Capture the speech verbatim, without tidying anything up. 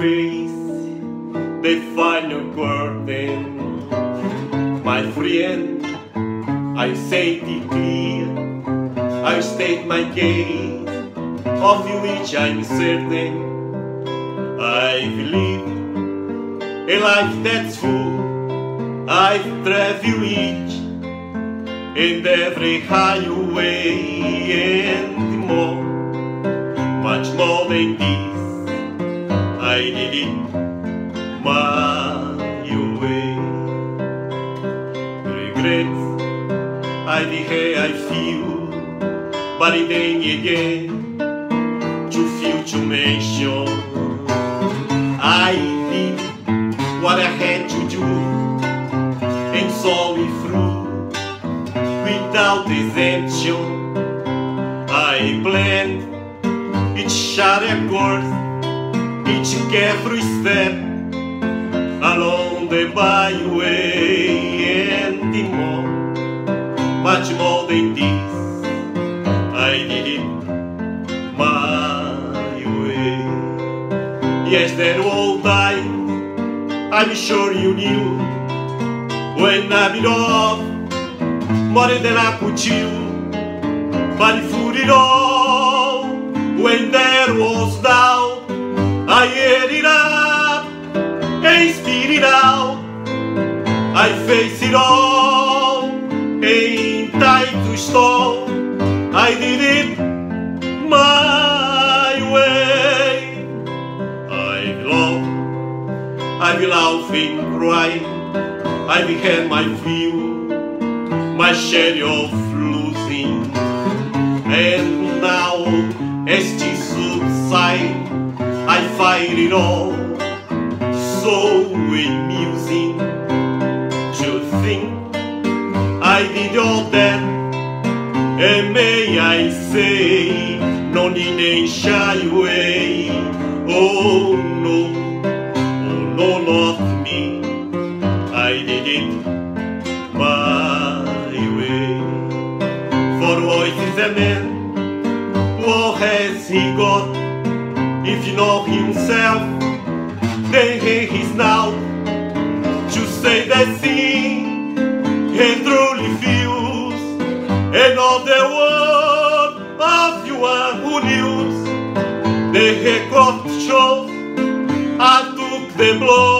face, the final curtain. My friend, I say it clear, I state my case, of which I'm certain. I've lived a life that's full, I've traveled each and every highway and more, much more than this, I did it my way. Regrets I did, I feel, but it ain't again too few to mention. I did what I had to do and saw it through without exemption. I planned each sharp course, each careful step along the byway and the more. Much more than this, I did it my way. Yes, that old time, I'm sure you knew, when I bit off more than I could chew. But for it all, when there was doubt, I ate it up and spit it out. I faced it all and time to stall, I did it my way. I've loved, I've laughed and cried, I've had my view, my share of losing. And now, as this subside, I find it all so amusing to think I did all that, and may I say, not in a shy way. Oh no, oh no, not me. I did it my way. For what is a man? What has he got? If he knows himself, then he is now to say that thing. And truly feels, and all the world of you are who knew. The record shows I took the blow.